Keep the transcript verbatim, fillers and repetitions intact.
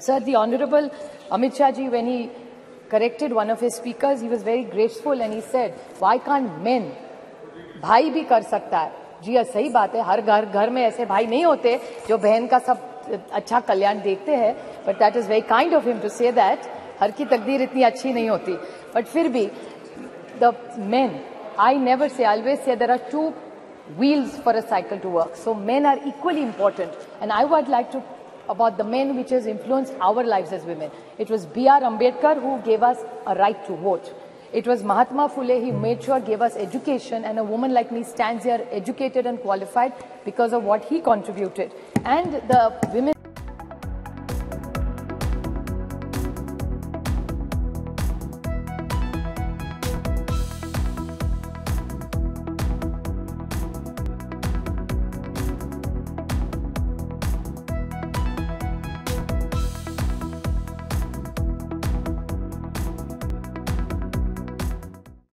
Sir, the Honorable Amit Shah ji, when he corrected one of his speakers, he was very graceful and he said, why can't men? भाई भी कर सकता है. जी हाँ, सही बात है. हर घर घर में ऐसे भाई नहीं होते जो बहन का सब अच्छा कल्याण देखते हैं. But that is very kind of him to say that. हर की तकदीर इतनी अच्छी नहीं होती. बट फिर भी the main, I never say, always say there are two wheels for a cycle to work. So men are equally important. And I would like to about the men which has influenced our lives as women. It was B R Ambedkar who gave us a right to vote. It was Mahatma Phule, he made sure gave us education, and a woman like me stands here educated and qualified because of what he contributed. And the women